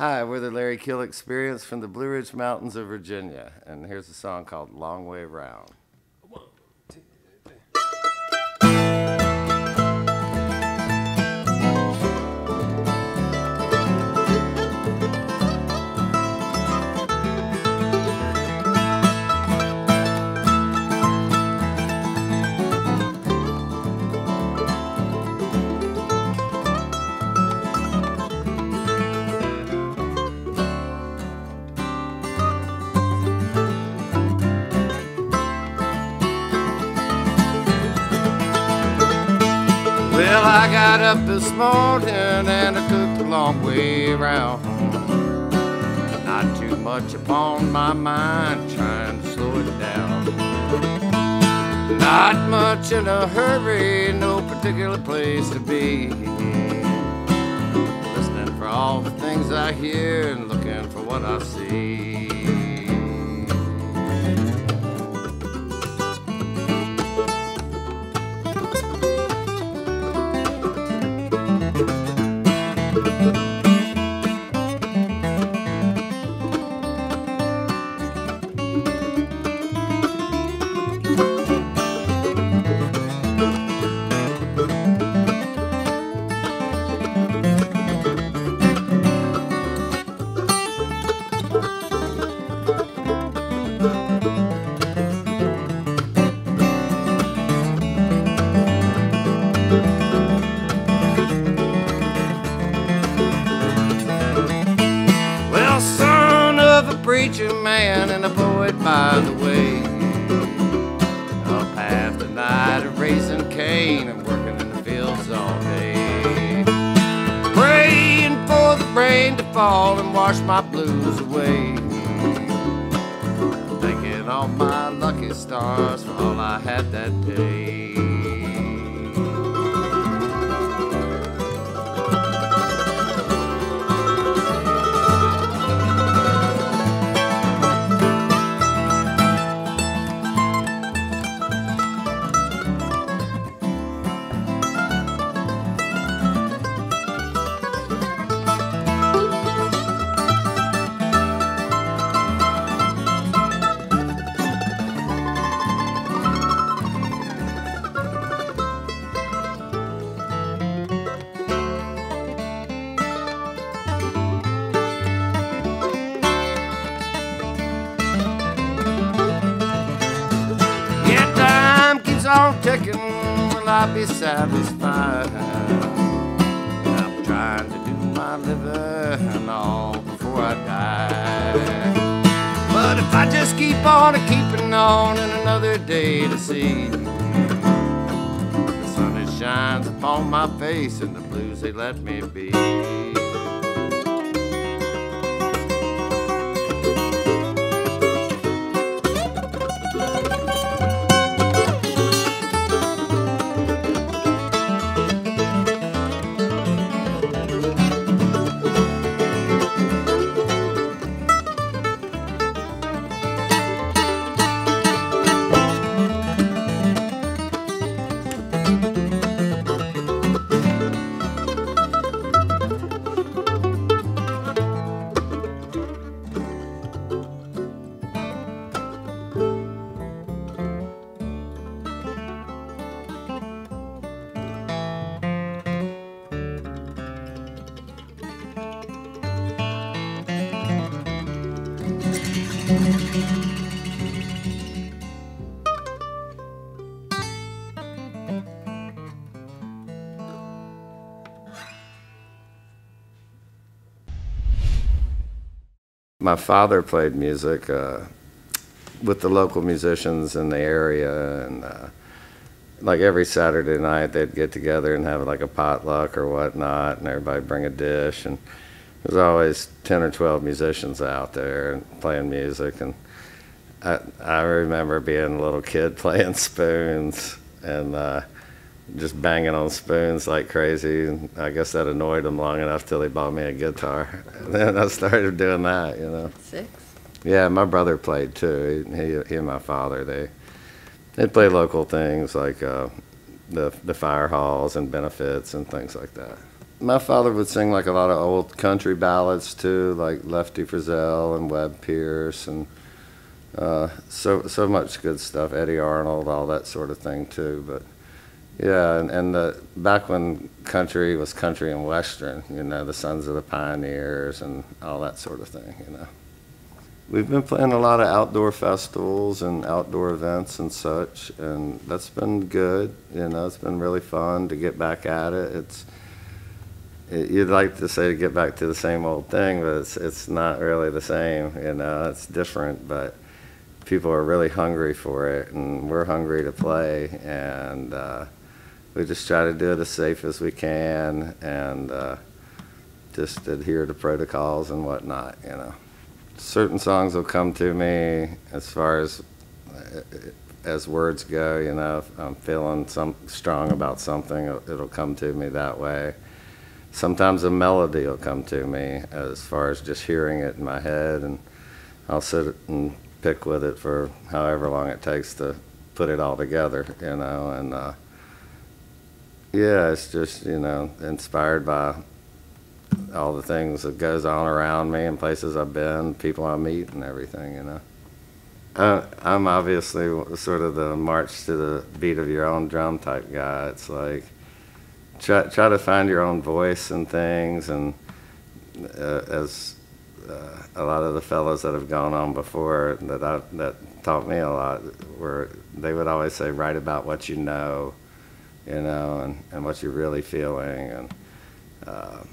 Hi, we're the Larry Keel Experience from the Blue Ridge Mountains of Virginia, and here's a song called Long Way Round. Well, I got up this morning and I took the long way round. Not too much upon my mind, trying to slow it down. Not much in a hurry, no particular place to be. Listening for all the things I hear and looking for what I see. Preacher man and a poet by the way, up half the night raising cane and working in the fields all day, praying for the rain to fall and wash my blues away, thanking all my lucky stars for all I had that day. Ticking, will I be satisfied? I'm trying to do my living and all before I die. But if I just keep on keeping on in another day to see, the sun it shines upon my face and the blues they let me be. My father played music with the local musicians in the area, and like every Saturday night they'd get together and have like a potluck or whatnot, and everybody bring a dish, and there's always 10 or 12 musicians out there and playing music. And I remember being a little kid playing spoons and just banging on spoons like crazy. And I guess that annoyed them long enough till they bought me a guitar. And then I started doing that, you know. 6? Yeah, my brother played too. He and my father, they'd play local things like the fire halls and benefits and things like that. my father would sing like a lot of old country ballads too, like Lefty Frizzell and Webb Pierce, and so much good stuff. Eddie Arnold, all that sort of thing too. But yeah, and the back when country was country and western, you know, the Sons of the Pioneers and all that sort of thing, you know. We've been playing a lot of outdoor festivals and outdoor events and such, and that's been good. You know, it's been really fun to get back at it. You'd like to say to get back to the same old thing, but it's not really the same, you know, it's different, but people are really hungry for it, and we're hungry to play, and we just try to do it as safe as we can, and just adhere to protocols and whatnot, you know. Certain songs will come to me as far as words go, you know, if I'm feeling strong about something, it'll come to me that way. Sometimes a melody will come to me as far as just hearing it in my head, and I'll sit and pick with it for however long it takes to put it all together, you know, and yeah, it's just, you know, inspired by all the things that goes on around me and places I've been, people I meet and everything, you know. I'm obviously sort of the march to the beat of your own drum type guy. It's like, try to find your own voice and things, and as a lot of the fellows that have gone on before that taught me a lot, were they would always say, write about what you know, and what you're really feeling, and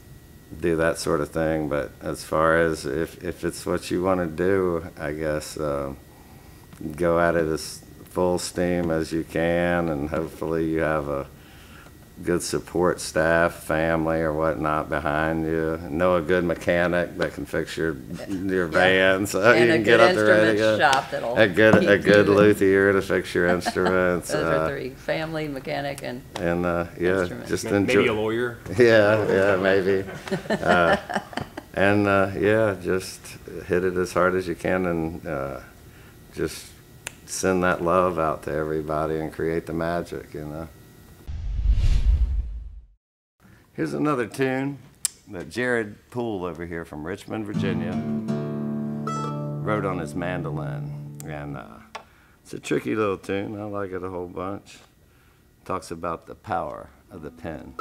do that sort of thing. But as far as if it's what you want to do, I guess go at it as full steam as you can, and hopefully you have a good support staff, family, or whatnot behind you. Know a good mechanic that can fix your van, so and you can get up the radio. Shop that'll a good luthier to fix your instruments. Those are three: family, mechanic, and yeah, instruments. Just enjoy. Maybe a lawyer. Yeah, yeah, maybe. And yeah, just hit it as hard as you can, and just send that love out to everybody and create the magic, you know. Here's another tune that Jared Poole over here from Richmond, Virginia wrote on his mandolin. And it's a tricky little tune. I like it a whole bunch. Talks about the power of the pen.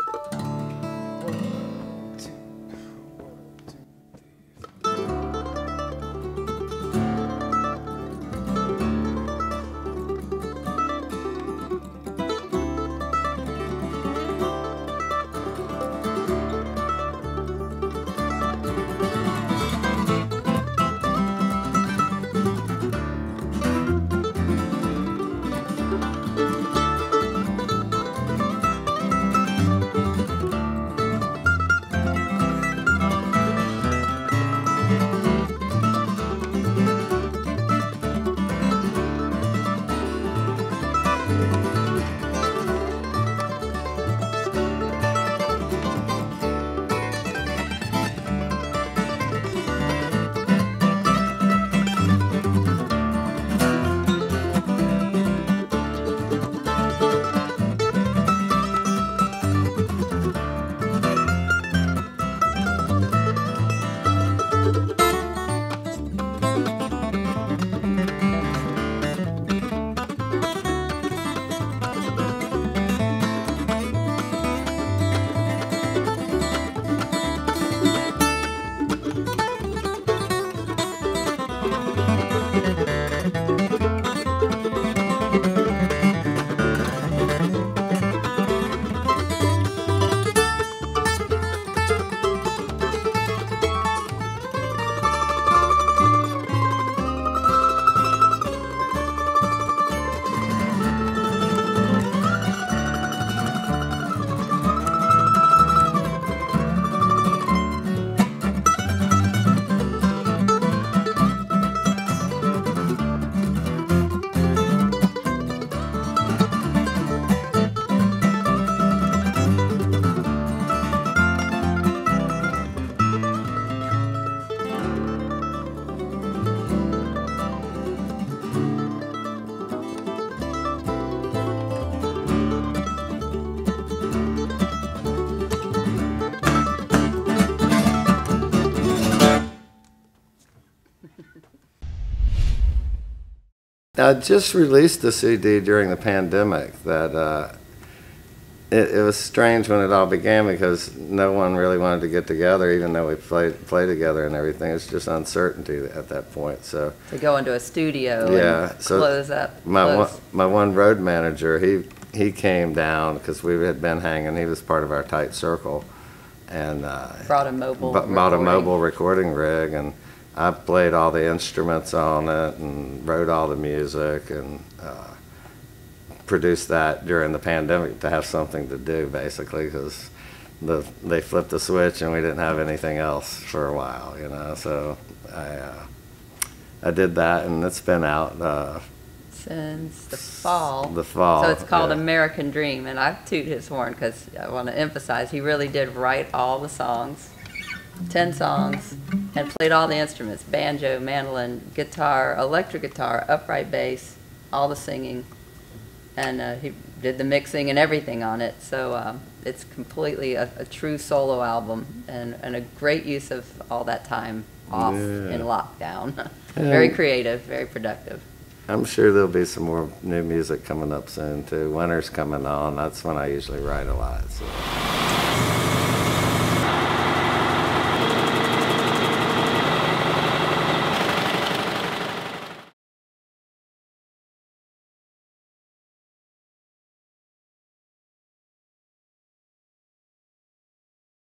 I just released a CD during the pandemic that it was strange when it all began because no one really wanted to get together, even though we play together and everything. It's just uncertainty at that point. So to go into a studio, yeah, and so close up. My one road manager, he came down because we had been hanging. He was part of our tight circle, and bought a mobile recording rig and. I played all the instruments on it and wrote all the music and produced that during the pandemic to have something to do, basically, because they flipped the switch and we didn't have anything else for a while, you know. So I did that, and it's been out since the fall. So it's called, yeah, American Dream, and I toot his horn because I want to emphasize he really did write all the songs. 10 songs, and played all the instruments: banjo, mandolin, guitar, electric guitar, upright bass, all the singing, and he did the mixing and everything on it. So it's completely a true solo album, and a great use of all that time off, yeah, in lockdown. Very creative, very productive. I'm sure there'll be some more new music coming up soon too. Winter's coming on. That's when I usually write a lot. So.